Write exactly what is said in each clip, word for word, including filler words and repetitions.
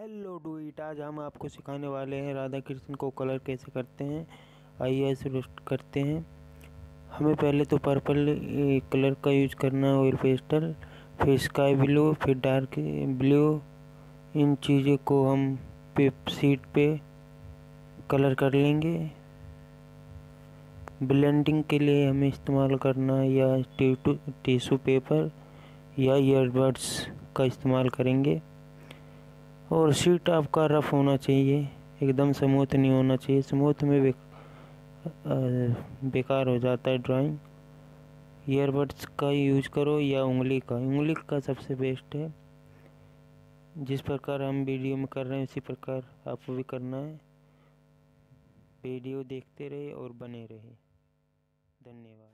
Hello do it. आज हम आपको सिखाने वाले हैं राधा कृष्ण को कलर कैसे करते हैं। आइए शुरू करते हैं। हमें पहले तो पर्पल कलर का यूज करना है, ऑयल पेस्टल, फिर स्काई ब्लू, फिर डार्क ब्लू। इन चीज़ों को हम पेपर शीट पे कलर कर लेंगे। ब्लेंडिंग के लिए हमें इस्तेमाल करना है या टिश्यू टिश्यू पेपर या ईयरबड्स का इस्तेमाल करेंगे। और शीट आपका रफ होना चाहिए, एकदम स्मूथ नहीं होना चाहिए। स्मूथ में बे, बेकार हो जाता है ड्राइंग। ईयरबड्स का यूज करो या उंगली का। उंगली का सबसे बेस्ट है। जिस प्रकार हम वीडियो में कर रहे हैं उसी प्रकार आपको भी करना है। वीडियो देखते रहे और बने रहे। धन्यवाद।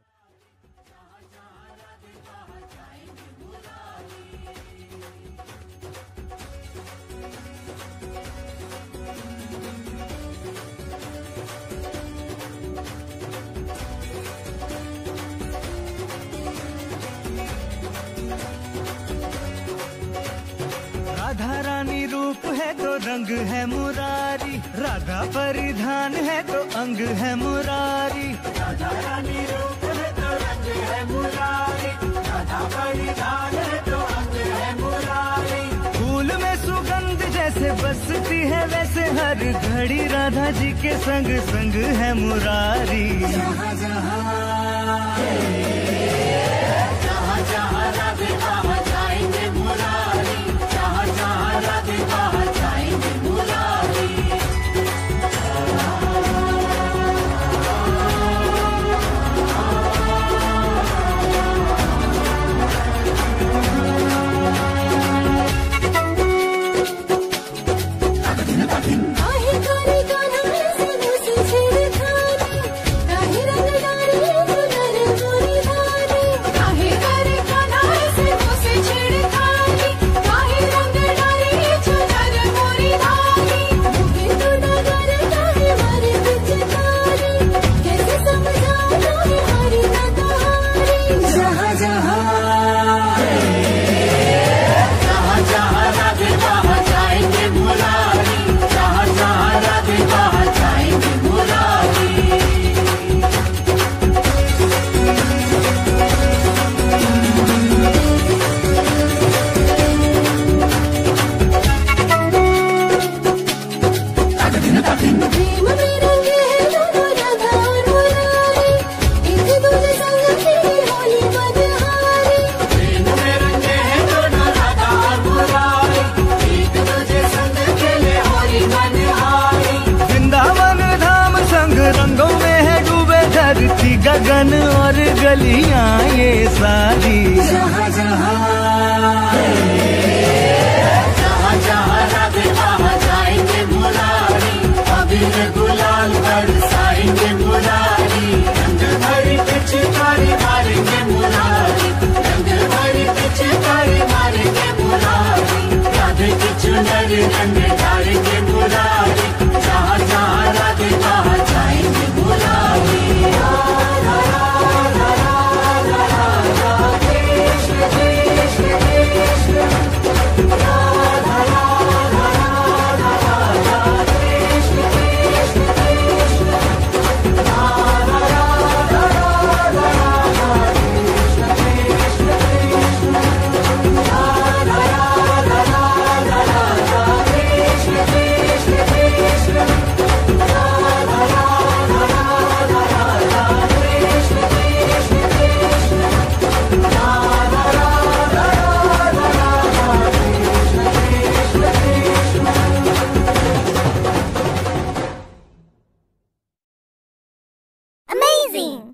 राधा रानी रूप है तो रंग है मुरारी, राधा परिधान है तो अंग है मुरारी। राधा रानी रूप है तो रंग है मुरारी, राधा परिधान है तो अंग है मुरारी। फूल में सुगंध जैसे बसती है वैसे हर घड़ी राधा जी के संग संग है मुरारी। जहाँ जहाँ राधे गगन और गलियां ये सारी। जहाँ जहाँ जहाँ राधे बाबा जाएंगे मुरारी, अभी गुलाल बरसाएंगे मुरारी। रंग भरी पिचकारी मारेंगे मुरारी, रंग भरी पिचकारी मारेंगे मुरारी। राधे की चुनरी रंग डालेंगे मुरारी, जहाँ जहाँ राधे बाबा जाएंगे मुरारी। Amazing!